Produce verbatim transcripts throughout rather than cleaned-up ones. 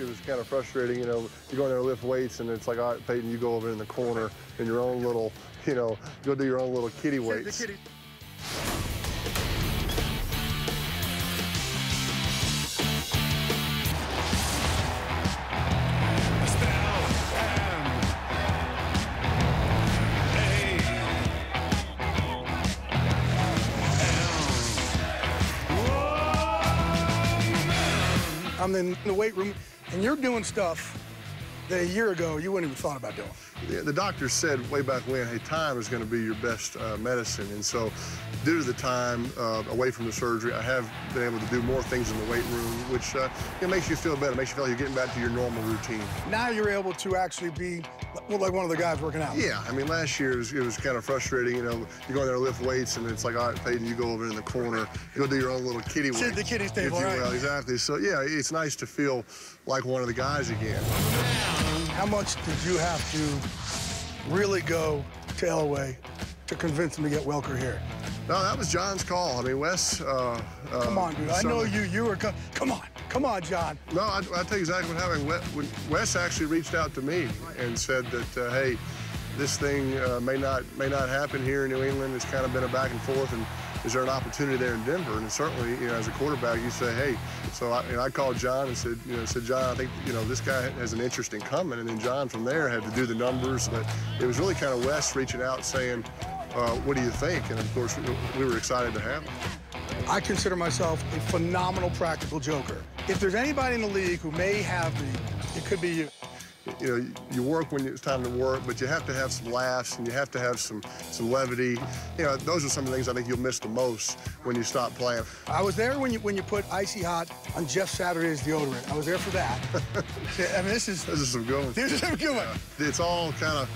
it was kind of frustrating, you know, you go in there and lift weights, and it's like, all right, Peyton, you go over in the corner in your own little, you know, go do your own little kiddie weights. I'm in the weight room, and you're doing stuff that a year ago you wouldn't even thought about doing. Yeah, the doctor said way back when, hey, time is going to be your best uh, medicine. And so due to the time uh, away from the surgery, I have been able to do more things in the weight room, which uh, it makes you feel better. It makes you feel like you're getting back to your normal routine. Now you're able to actually be well, like one of the guys working out. Yeah, I mean, last year it was, it was kind of frustrating. You know, you go in there and lift weights, and it's like, all right, Peyton, you go over in the corner, you go do your own little kiddie weights. Sit the kiddie table, right? Well, exactly. So, yeah, it's nice to feel like one of the guys again. How much did you have to really go to Elway to convince him to get Welker here? No, that was John's call. I mean, Wes... Uh, uh, come on, dude. I know you. You were... Co come on. Come on, John. No, I, I tell you exactly what happened. When Wes actually reached out to me and said that, uh, hey, this thing uh, may not may not happen here in New England. It's kind of been a back and forth, and is there an opportunity there in Denver? And certainly, you know, as a quarterback, you say, hey. So I, and I called John and said, you know, said John, I think, you know, this guy has an interest in coming. And then John from there had to do the numbers. But it was really kind of Wes reaching out saying, uh, what do you think? And, of course, we, we were excited to have him. I consider myself a phenomenal practical joker. If there's anybody in the league who may have me, it could be you. You know, you work when it's time to work, but you have to have some laughs and you have to have some, some levity. You know, those are some of the things I think you'll miss the most when you stop playing. I was there when you when you put Icy Hot on Jeff Saturday's deodorant. I was there for that. I mean, this is... This is some good ones. This is some good ones. Yeah, it's all kind of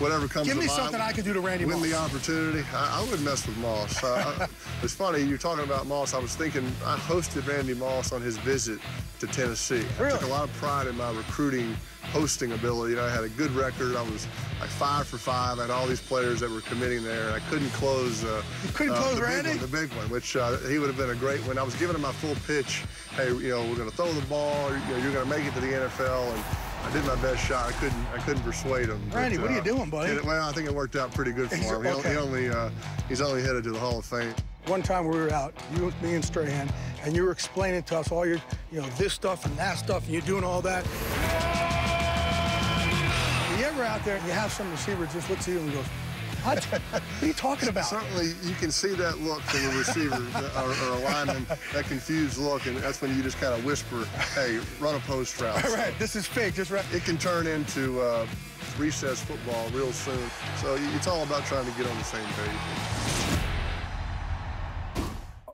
whatever comes to mind. Give me something I can do to Randy Moss. Win the opportunity. I, I wouldn't mess with Moss. Uh, it's funny, you're talking about Moss. I was thinking I hosted Randy Moss on his visit to Tennessee. Really? I took a lot of pride in my recruiting hosting ability. You know, I had a good record. I was like five for five. I had all these players that were committing there, and I couldn't close. Uh, you couldn't uh, close the Randy? Big one, the big one, which uh, he would have been a great one. I was giving him my full pitch. Hey, you know, we're going to throw the ball. You know, you're going to make it to the N F L. And I did my best shot. I couldn't. I couldn't persuade him. Randy, but, uh, what are you doing, buddy? It, well, I think it worked out pretty good for him. He okay. only. He only uh, he's only headed to the Hall of Fame. One time we were out, you, me, and Strahan, and you were explaining to us all your, you know, this stuff and that stuff, and you're doing all that. You ever out there, you have some receiver just looks at you and goes, what? What are you talking about? Certainly, you can see that look from a receiver or, or a lineman, that confused look, and that's when you just kind of whisper, hey, run a post route. All right, this is fake, just right. It can turn into uh, recess football real soon, so it's all about trying to get on the same page.